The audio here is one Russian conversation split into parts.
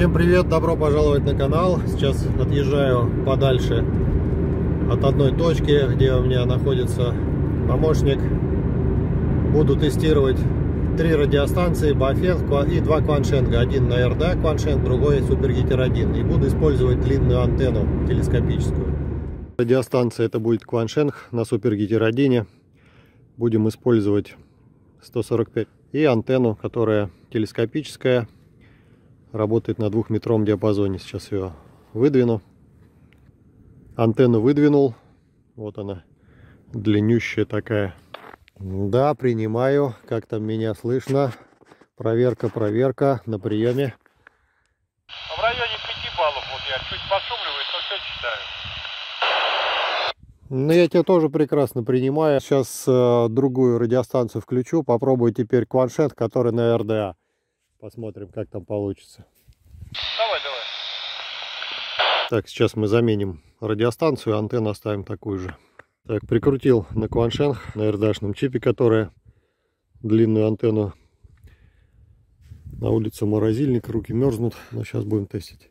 Всем привет, добро пожаловать на канал. Сейчас отъезжаю подальше от одной точки, где у меня находится помощник. Буду тестировать 3 радиостанции: Baofeng и 2 Кваншенга. Один на РДА Кваншенг, другой Супергитер-1. И буду использовать длинную антенну телескопическую. Радиостанция это будет Кваншенг на Супергитер-1. Будем использовать 145. И антенну, которая телескопическая. Работает на 2-метровом диапазоне. Сейчас ее выдвину. Антенну выдвинул. Вот она. Длиннющая такая. Да, принимаю. Как там меня слышно? Проверка. На приеме. В районе 5 баллов. Вот я чуть подшумливаюсь, но все читаю. Ну, я тебя тоже прекрасно принимаю. Сейчас другую радиостанцию включу. Попробую теперь Кваншенг, который на РДА. Посмотрим, как там получится. Давай. Так, сейчас мы заменим радиостанцию, антенну оставим такую же. Так, прикрутил на Кваншенг, на РДАшном чипе, которая длинную антенну. На улице морозильник, руки мерзнут, но сейчас будем тестить.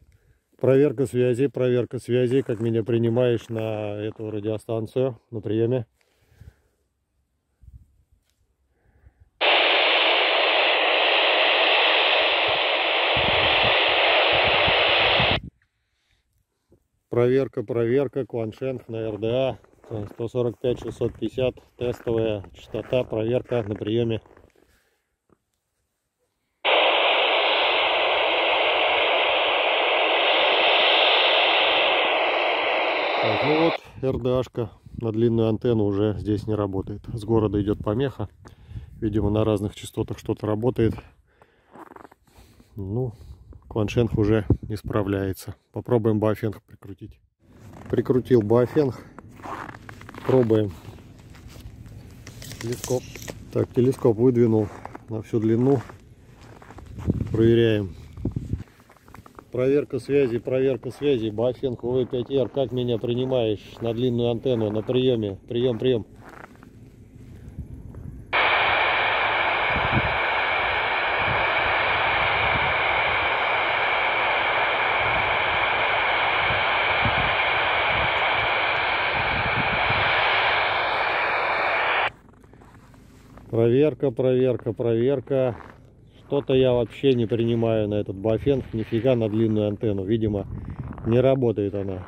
Проверка связи, как меня принимаешь на эту радиостанцию, на приеме. Проверка, Кваншенг на РДА, 145-650, тестовая частота, проверка на приеме. Так, ну вот РДАшка на длинную антенну уже здесь не работает. С города идет помеха, видимо на разных частотах что-то работает. Ну, Кваншенг уже не справляется. Попробуем Baofeng прикрутить. Прикрутил Baofeng. Пробуем. Телескоп. Так, телескоп выдвинул на всю длину. Проверяем. Проверка связи. Baofeng UV-5R. Как меня принимаешь на длинную антенну, на приеме? Прием. Проверка. Что-то я вообще не принимаю на этот Baofeng. Нифига на длинную антенну. Видимо, не работает она.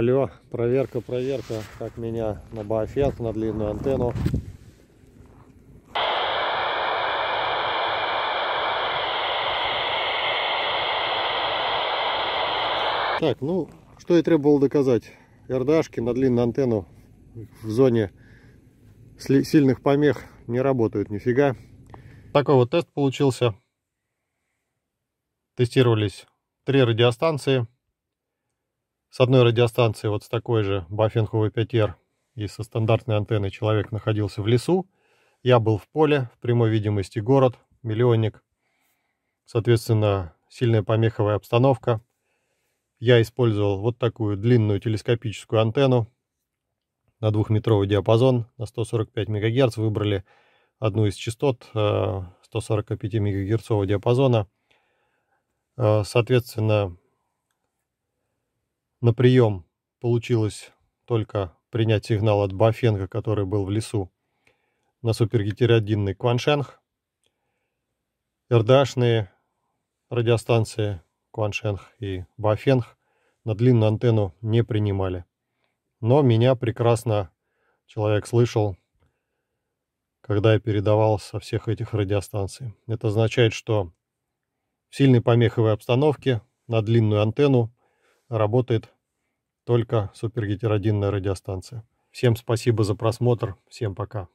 Алло, проверка, как меня на Baofeng, на длинную антенну. Так, ну, что и требовало доказать. РДАшки на длинную антенну в зоне сильных помех не работают, нифига. Такой вот тест получился. Тестировались 3 радиостанции. С одной радиостанции, вот с такой же Baofeng UV-5R и со стандартной антенной человек находился в лесу. Я был в поле, в прямой видимости город, миллионник. Соответственно, сильная помеховая обстановка. Я использовал вот такую длинную телескопическую антенну на 2-метровый диапазон, на 145 МГц. Выбрали одну из частот 145 МГц диапазона. Соответственно, на прием получилось только принять сигнал от Baofeng, который был в лесу, на Супергитер-1 Кваншенг. РДАшные радиостанции Кваншенг и Baofeng на длинную антенну не принимали. Но меня прекрасно человек слышал, когда я передавал со всех этих радиостанций. Это означает, что в сильной помеховой обстановке на длинную антенну работает только Супергитер-1 радиостанция. Всем спасибо за просмотр. Всем пока.